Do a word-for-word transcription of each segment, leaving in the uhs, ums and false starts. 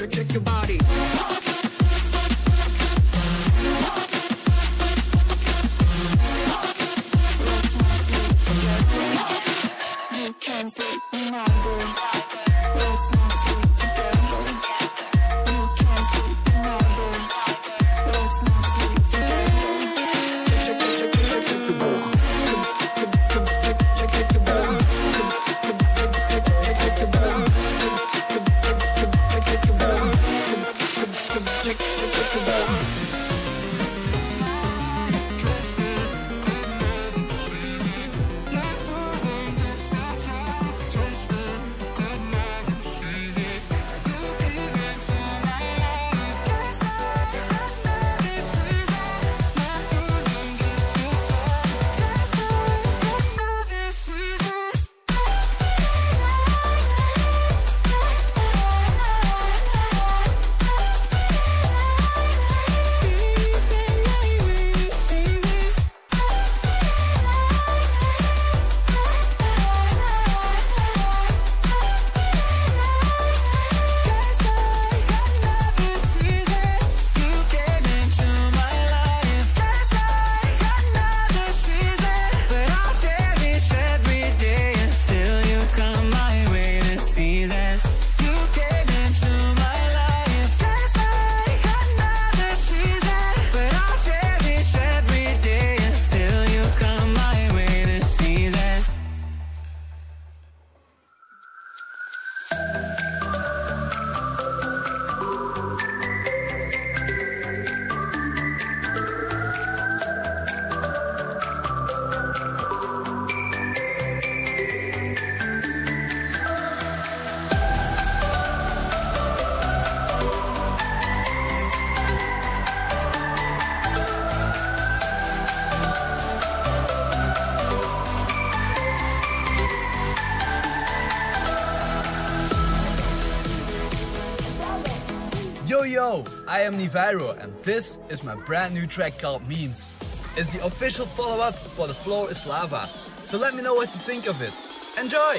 or kick your body. You can't sleep another. Yo, I am Niviro and this is my brand new track called Means. It's the official follow-up for The Floor is Lava, so let me know what you think of it. Enjoy!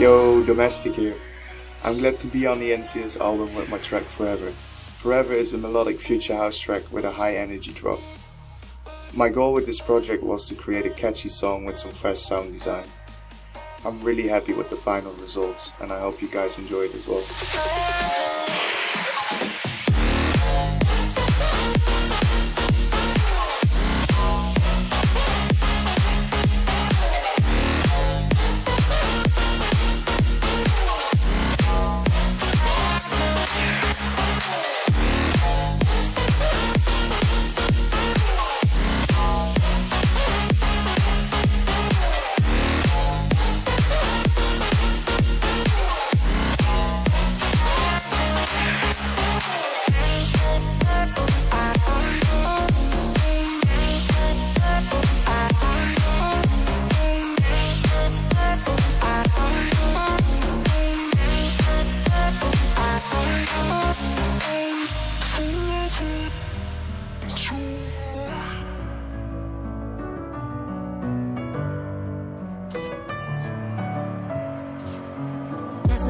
Yo, Domestic here. I'm glad to be on the N C S album with my track Forever. Forever is a melodic future house track with a high energy drop. My goal with this project was to create a catchy song with some fresh sound design. I'm really happy with the final results and I hope you guys enjoy it as well.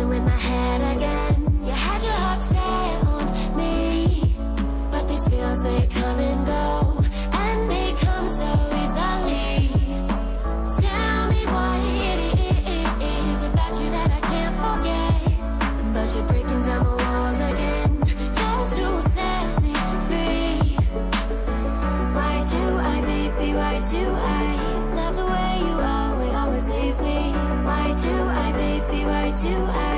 With my head again, you had your heart set on me, but these feels they come and go, and they come so easily. Tell me what it is about you that I can't forget, but you're breaking down my walls again, just to set me free. Why do I, baby? Why do I love the way you are? We always leave me. Why do I, baby? Why do I?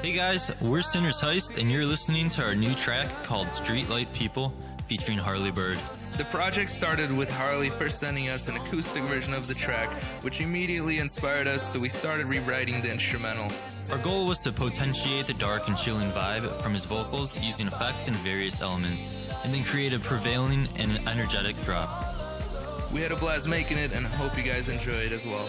Hey guys, we're Sinners Heist and you're listening to our new track called Streetlight People featuring Harley Bird. The project started with Harley first sending us an acoustic version of the track, which immediately inspired us, so we started rewriting the instrumental. Our goal was to potentiate the dark and chilling vibe from his vocals using effects and various elements, and then create a prevailing and energetic drop. We had a blast making it and hope you guys enjoy it as well.